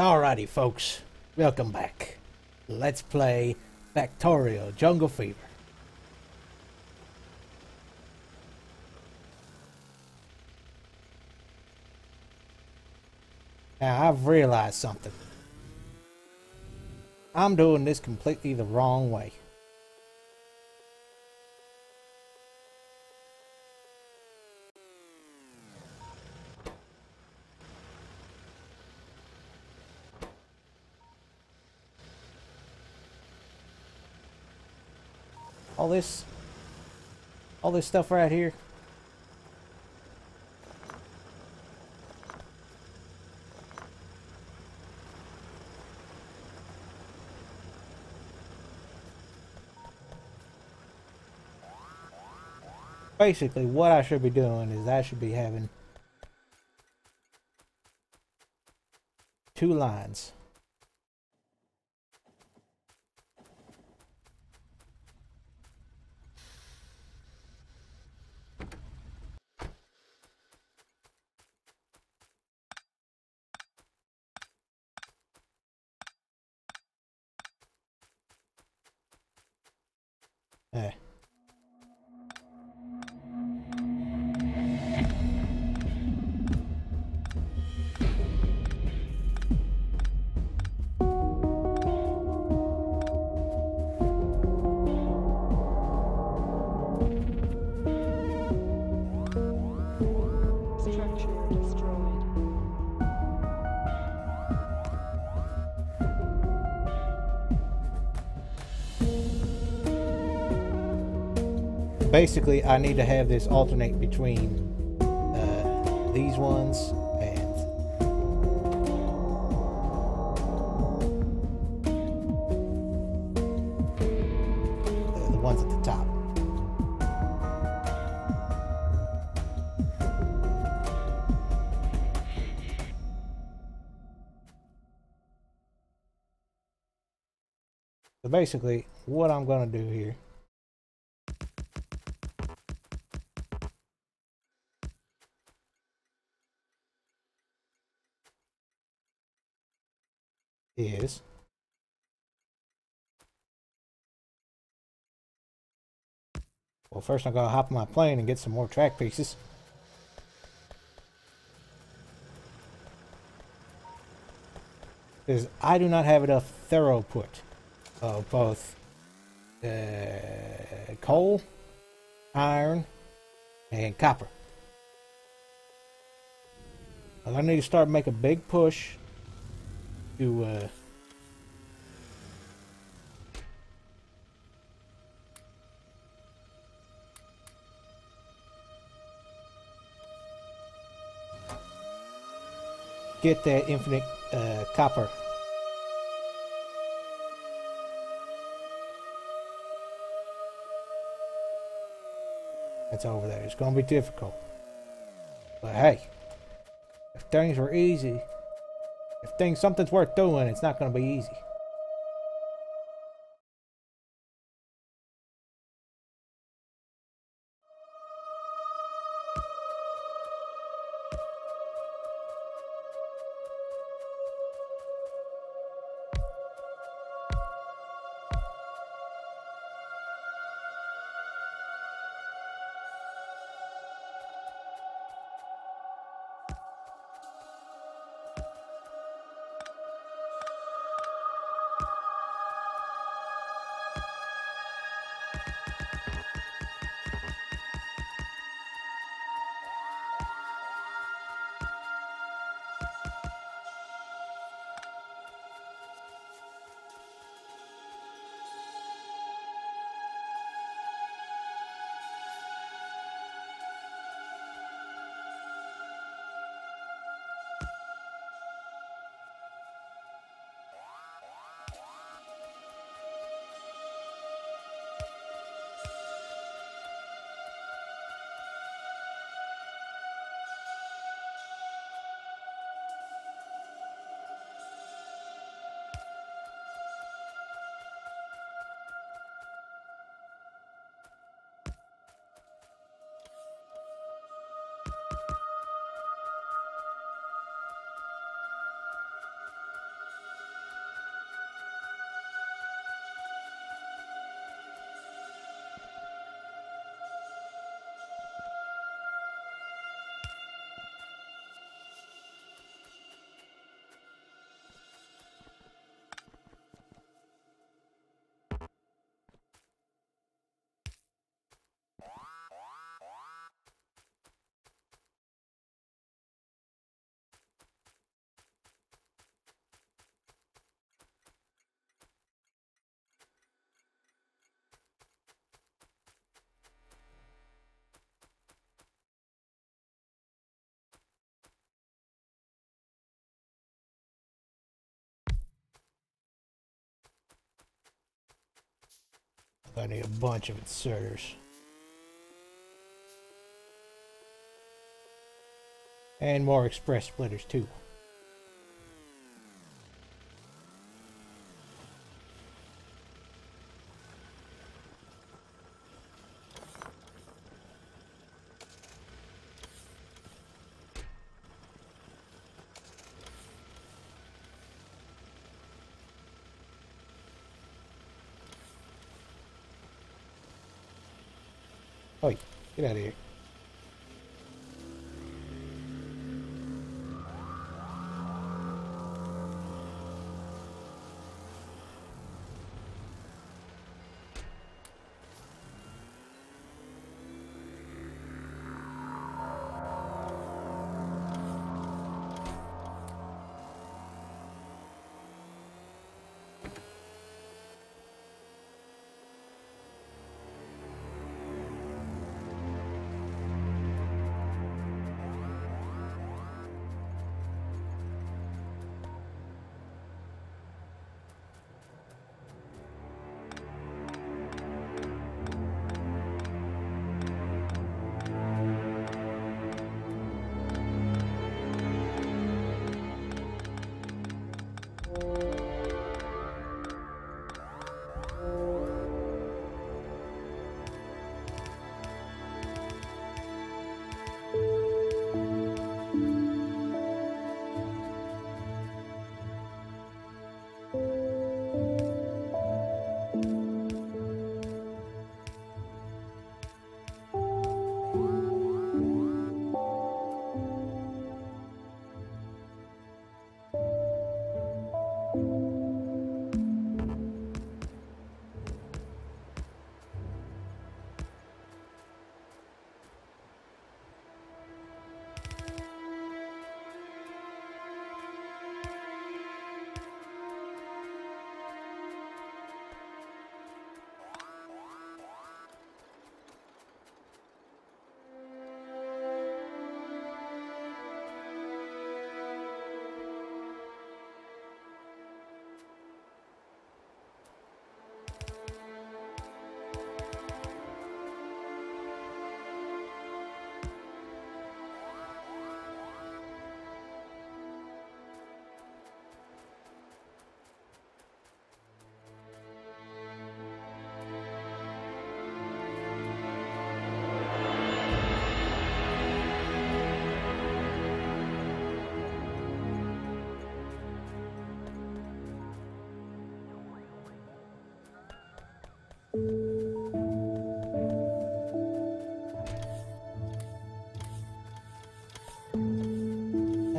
Alrighty folks, welcome back. Let's play Factorio Jungle Fever. Now I've realized something. I'm doing this completely the wrong way. All this stuff right here. Basically, what I should be doing is I should be having two lines. Basically, I need to have this alternate between these ones and the ones at the top. So basically, what I'm going to do here is well, first I'm gonna hop on my plane and get some more track pieces. Because I do not have enough throughput of both coal, iron, and copper. And I need to start making a big push to get that infinite copper. That's over there. It's gonna be difficult, but hey, if things were easy, something's worth doing, it's not going to be easy. I need a bunch of inserters. And more express splitters too. Oi, get out of here.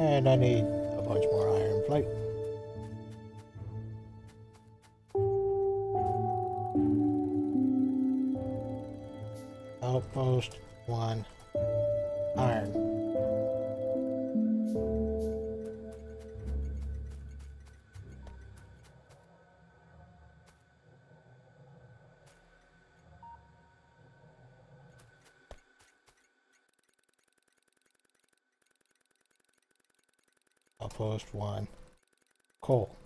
And I need a bunch more iron plate. Outpost 1 iron. Outpost 1 coal.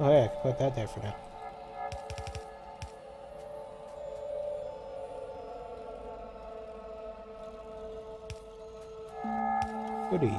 Oh yeah, I can put that there for now. Goodie.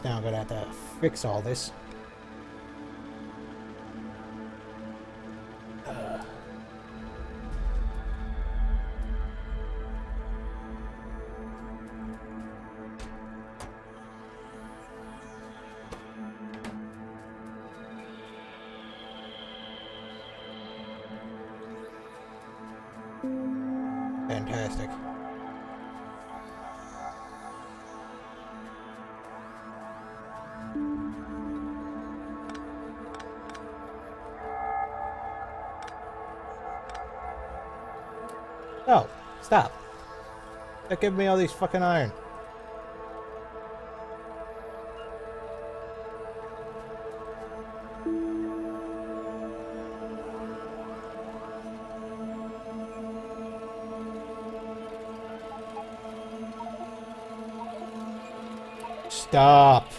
course now I'm going to have to fix all this. Fantastic. Oh, stop. They're giving me all these fucking iron. Stop.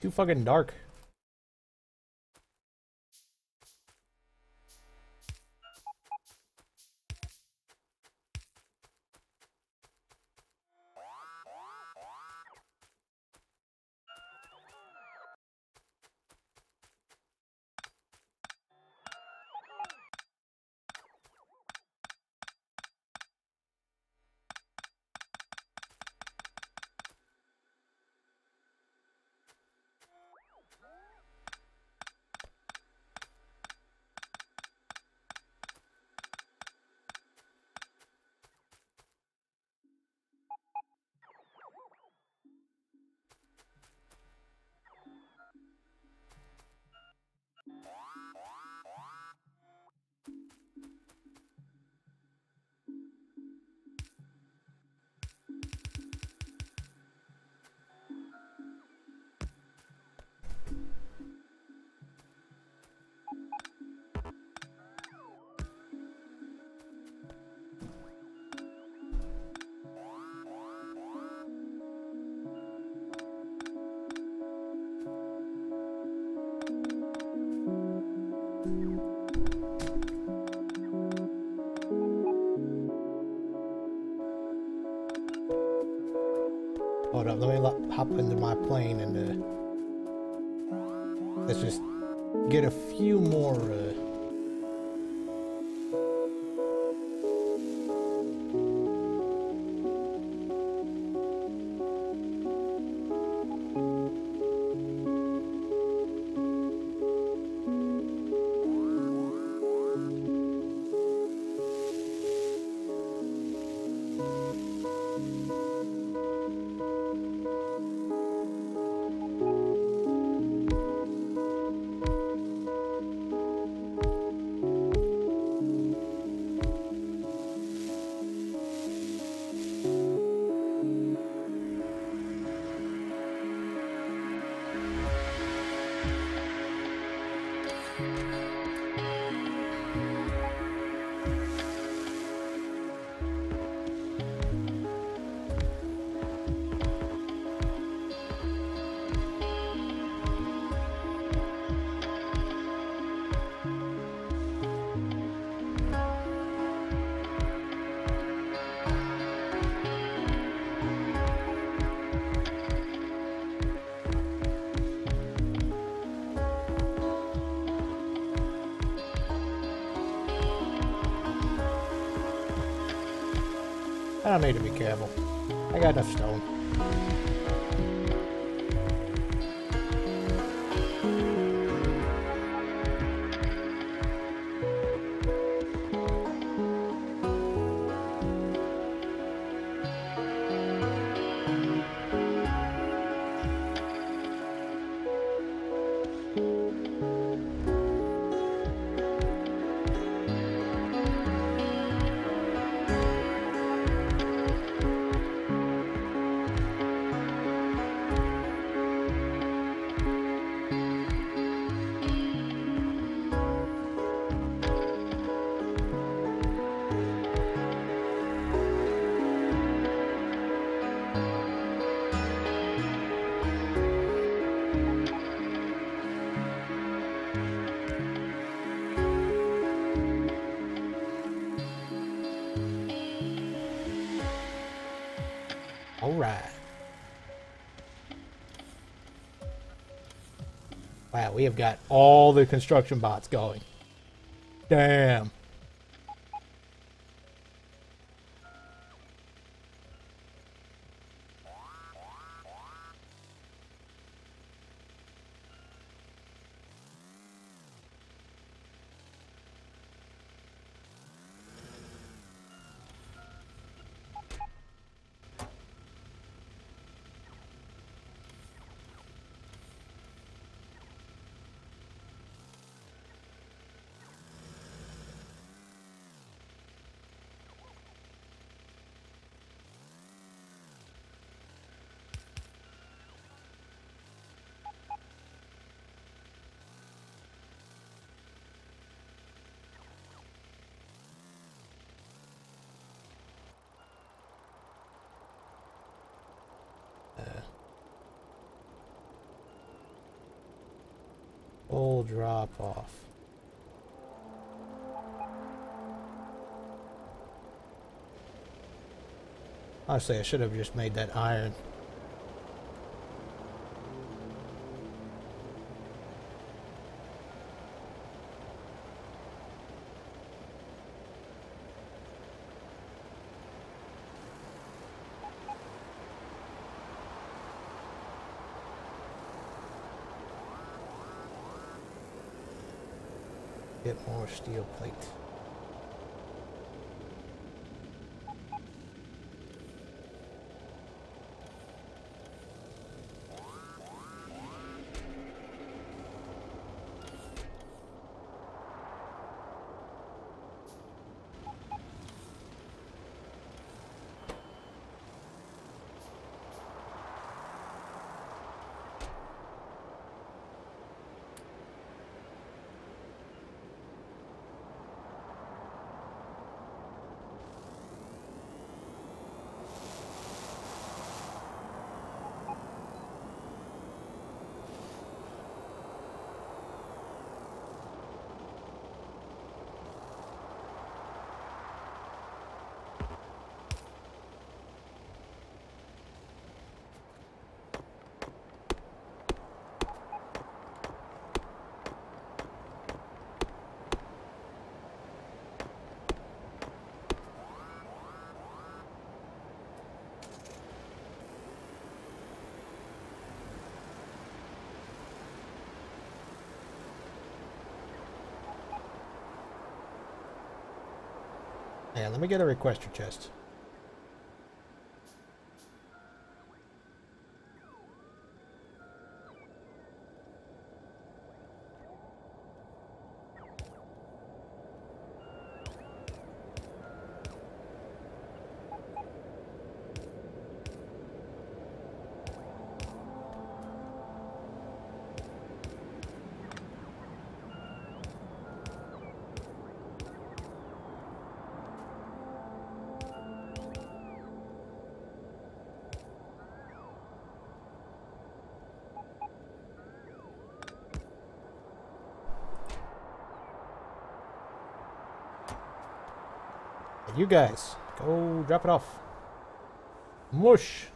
Too fucking dark. Hold up, let me hop into my plane and let's just get a few more I don't need to be careful. I got enough stone. Wow, we have got all the construction bots going. Damn. Full drop off. Honestly, I should have just made that iron. Get more steel plate. Yeah, let me get a requester chest. You guys, go drop it off. Mush.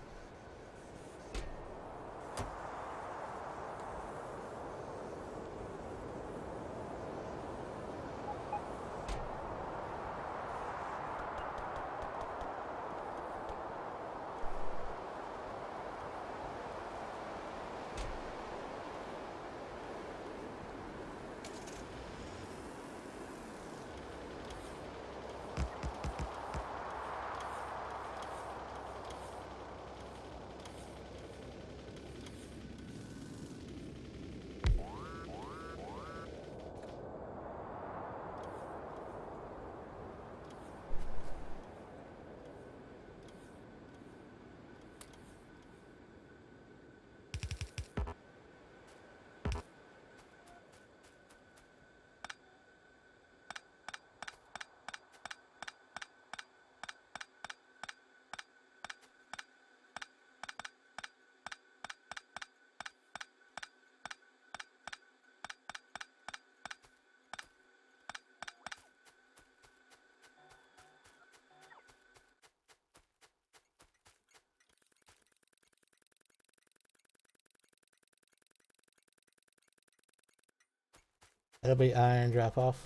That'll be iron drop off.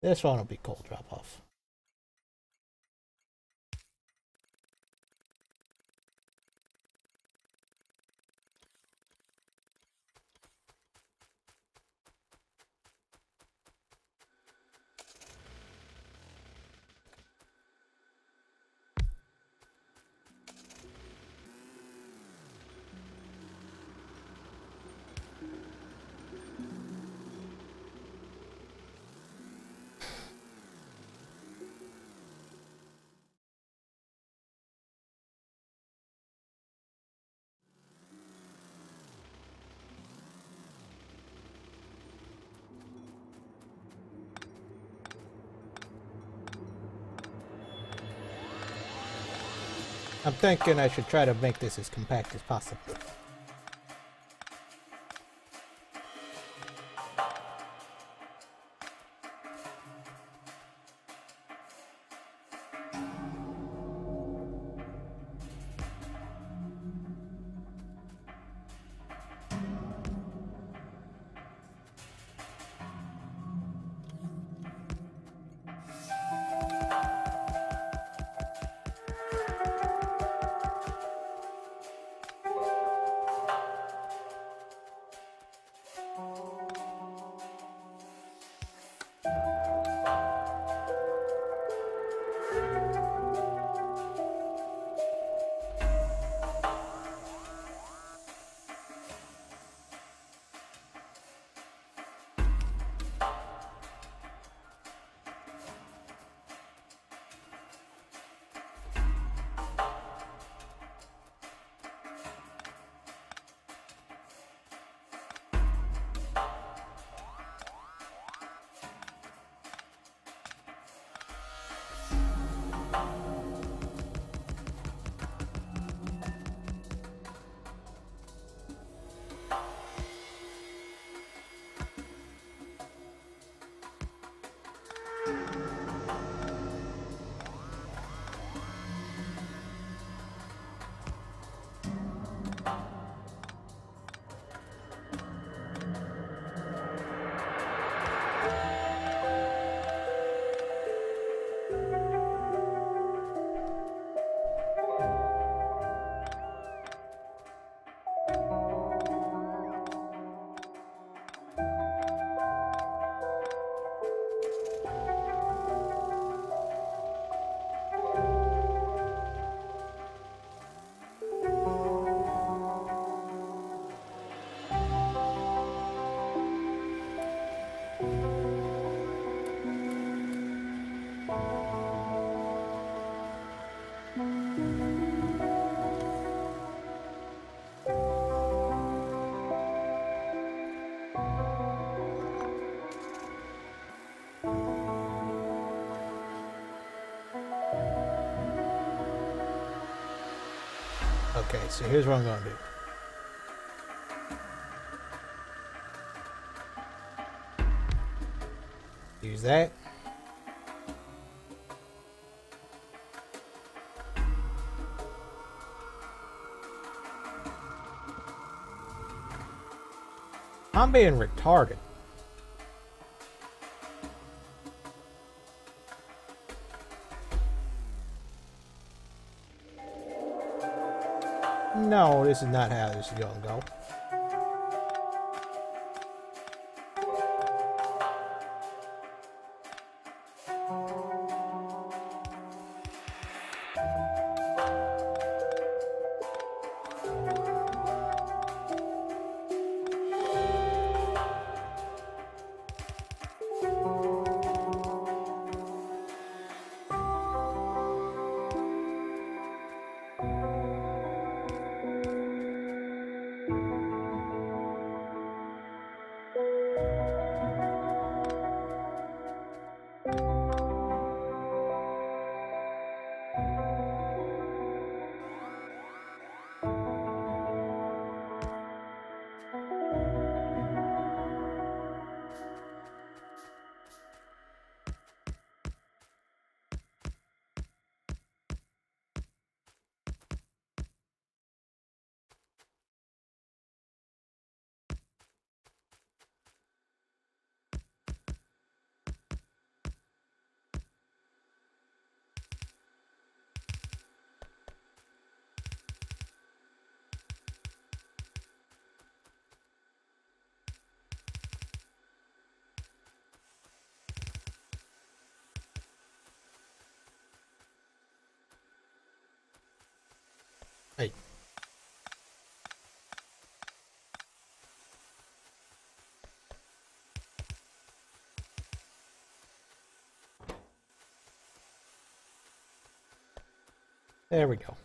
This one will be coal drop off. I'm thinking I should try to make this as compact as possible. Okay, so here's what I'm going to do. Use that. I'm being retarded. No, this is not how this is going to go. Hey. There we go.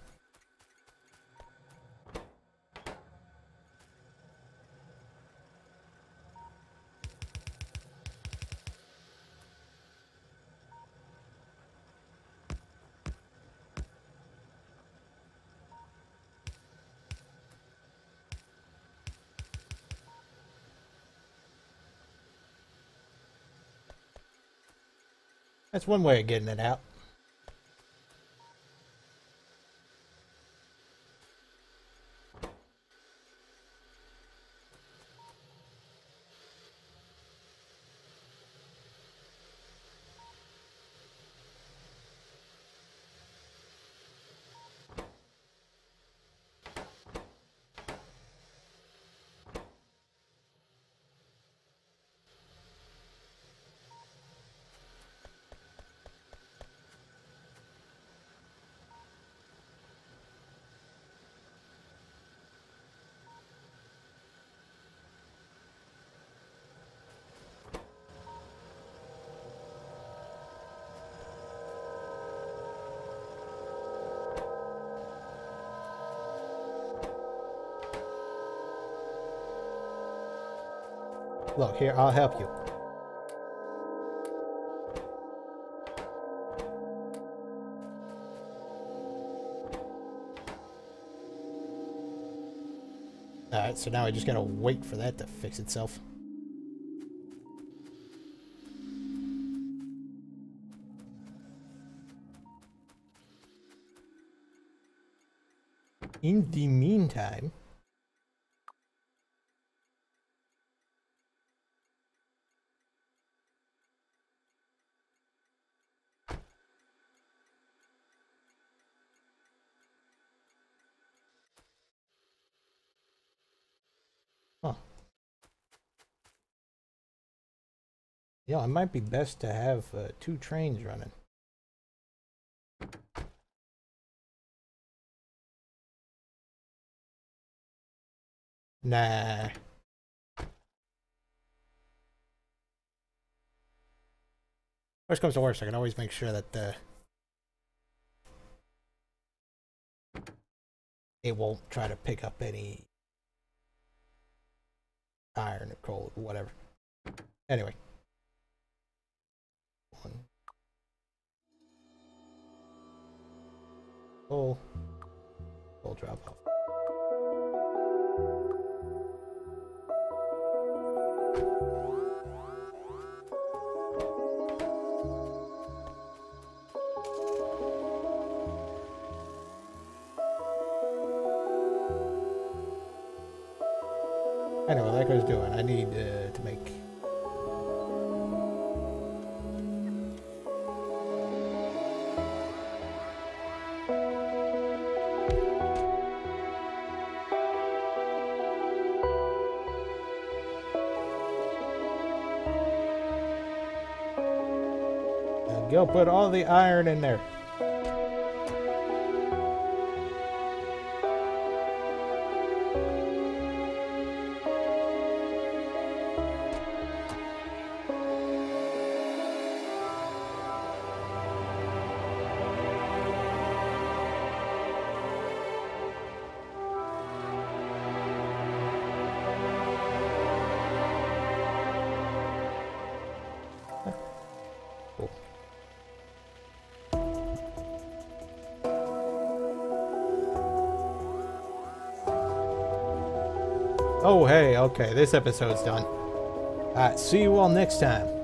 That's one way of getting it out. Look, here, I'll help you. Alright, so now I just gotta wait for that to fix itself. In the meantime... Yeah, it might be best to have 2 trains running. Nah. Worst comes to worst, I can always make sure that it won't try to pick up any iron or coal or whatever. Anyway. Full drop off. Anyway, like I was doing, I need to make... and go put all the iron in there. Oh, hey, okay, this episode's done. All right, see you all next time.